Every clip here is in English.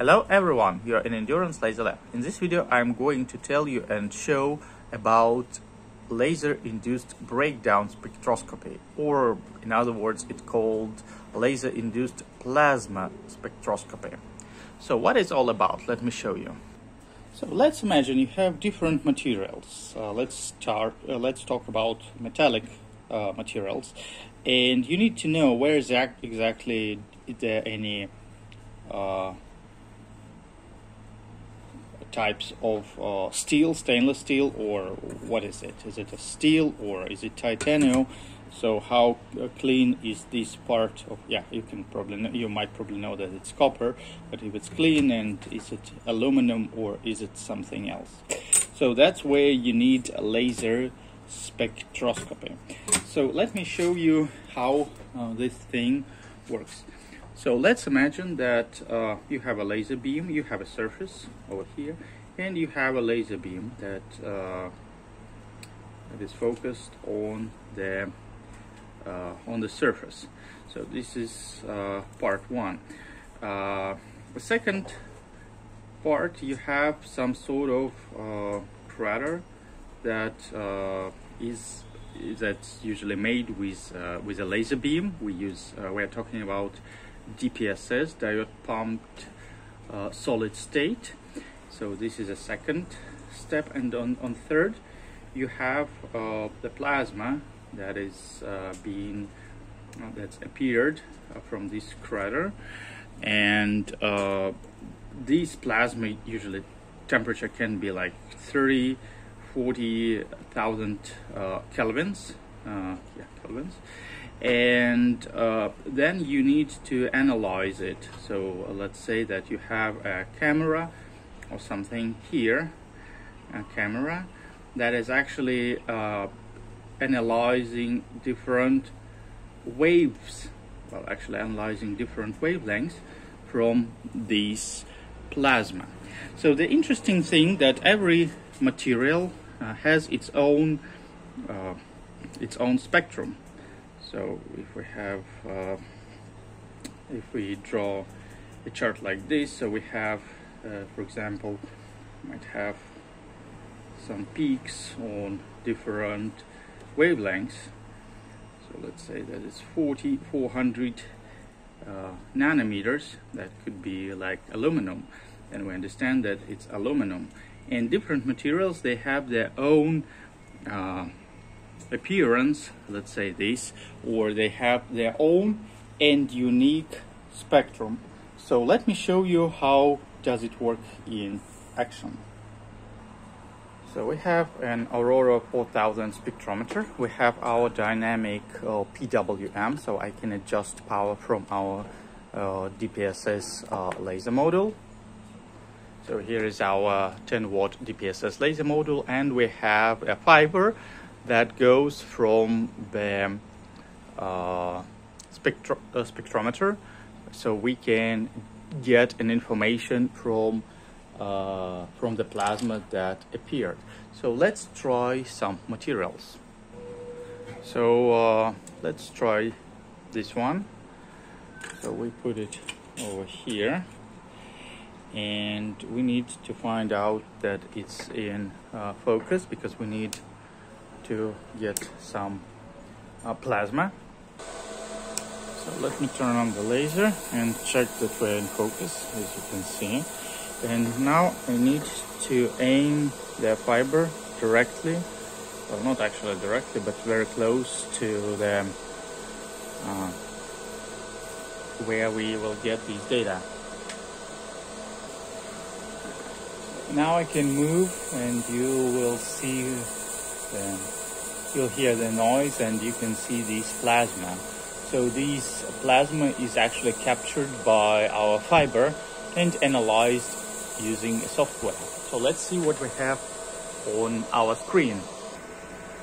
Hello everyone, you're in Endurance Laser Lab. In this video I'm going to tell you and show about laser-induced breakdown spectroscopy, or in other words it's called laser-induced plasma spectroscopy. So what it's all about, let me show you. So let's imagine you have different materials. Let's talk about metallic materials, and you need to know where exactly is there any types of steel, stainless steel, or what is it? Is it a steel or is it titanium? So how clean is this part of? Yeah, you might probably know that it's copper, but if it's clean, and is it aluminum or is it something else? So that's where you need a laser spectroscopy. So let me show you how this thing works. So let's imagine that you have a laser beam, you have a surface over here, and you have a laser beam that is focused on the surface. So this is part one. The second part, you have some sort of crater that that's usually made with a laser beam. We're talking about DPSS, diode pumped solid state. So this is a second step, and on third you have the plasma that is that's appeared from this crater, and these plasma usually temperature can be like 30,000 to 40,000 kelvins. And then you need to analyze it. So let's say that you have a camera or something here, a camera that is actually analyzing different waves, well, actually analyzing different wavelengths from these plasma. So the interesting thing that every material has its own spectrum. So if we have, if we draw a chart like this, so we have, for example, might have some peaks on different wavelengths. So let's say that it's 400 nanometers. That could be like aluminum, and we understand that it's aluminum. And different materials, they have their own appearance, let's say this, or they have their own and unique spectrum. So let me show you how does it work in action. So we have an Aurora 4000 spectrometer. We have our dynamic PWM, so I can adjust power from our DPSS laser module. So here is our 10-watt DPSS laser module, and we have a fiber that goes from the spectrometer, so we can get an information from the plasma that appeared. So let's try some materials. So let's try this one. So we put it over here, and we need to find out that it's in focus, because we need to get some plasma. So let me turn on the laser and check that we're in focus, as you can see. And now I need to aim the fiber directly, well, not actually directly, but very close to the where we will get these data. Now I can move, and you will see the, you'll hear the noise, and you can see these plasma. So these plasma is actually captured by our fiber and analyzed using software. So let's see what we have on our screen.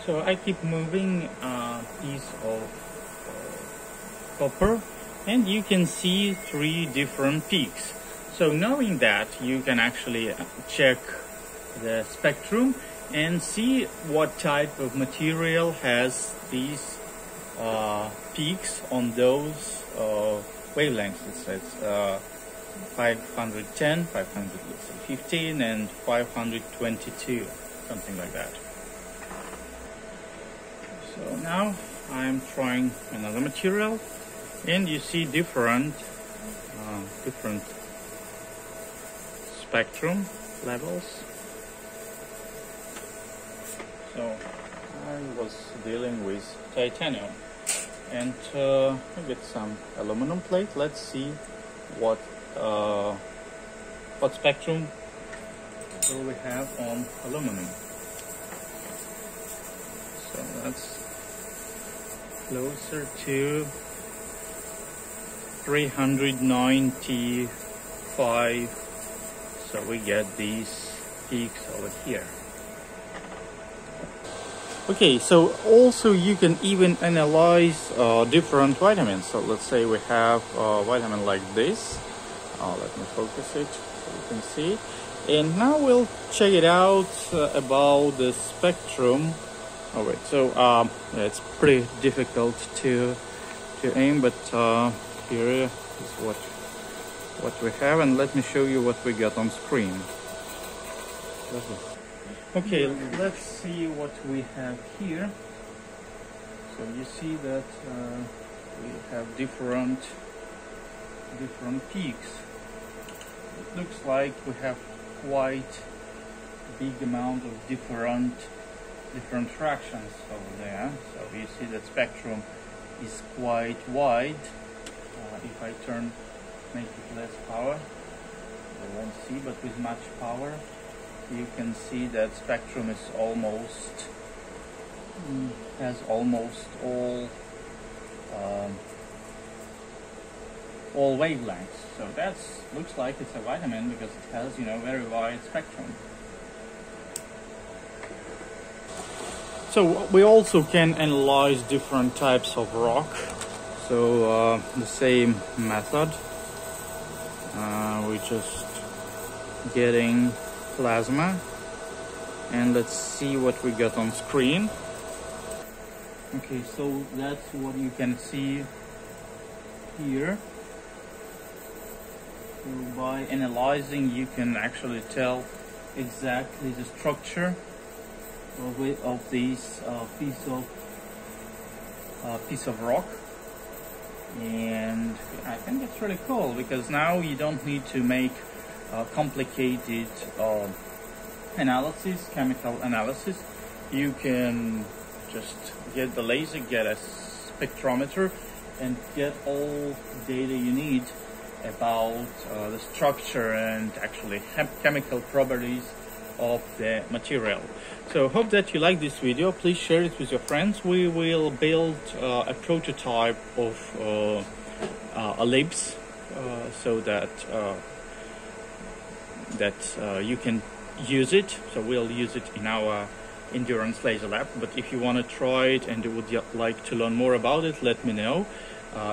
So I keep moving a piece of copper, and you can see three different peaks. So knowing that, you can actually check the spectrum and see what type of material has these peaks on those wavelengths. It's 510, 515, and 522, something like that. So now I'm trying another material, and you see different spectrum levels. So I was dealing with titanium, and I get some aluminum plate. Let's see what spectrum will we have on aluminum. So that's closer to 395, so we get these peaks over here. Okay, so also you can even analyze different vitamins. So let's say we have a vitamin like this. Let me focus it so you can see. And now we'll check it out about the spectrum. All right, so it's pretty difficult to aim, but here is what we have, and let me show you what we got on screen. Okay, let's see what we have here. So you see that we have different peaks. It looks like we have quite a big amount of different fractions over there. So you see that spectrum is quite wide. If I make it less power, I won't see, but with much power, you can see that spectrum is has almost all wavelengths. So that looks like it's a vitamin because it has, you know, very wide spectrum. So we also can analyze different types of rock. So the same method. We're just getting plasma, and let's see what we got on screen. Okay, so that's what you can see here. So by analyzing, you can actually tell exactly the structure of this piece of rock, and I think it's really cool because now you don't need to make complicated chemical analysis. You can just get the laser, get a spectrometer, and get all data you need about the structure and actually chemical properties of the material. So hope that you like this video. Please share it with your friends. We will build a prototype of a LIPS so that you can use it. So we'll use it in our Endurance Laser Lab, but if you want to try it and you would like to learn more about it, let me know.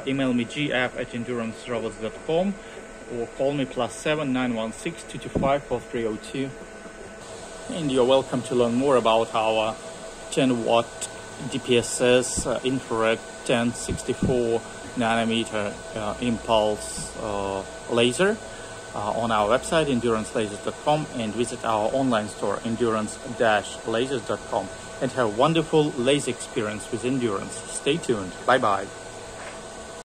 Email me gf@endurancerobots.com or call me +7 916 225 4302, and you're welcome to learn more about our 10-watt DPSS infrared 1064 nanometer impulse laser on our website EnduranceLasers.com, and visit our online store endurance-lasers.com, and have a wonderful laser experience with Endurance. Stay tuned. Bye-bye.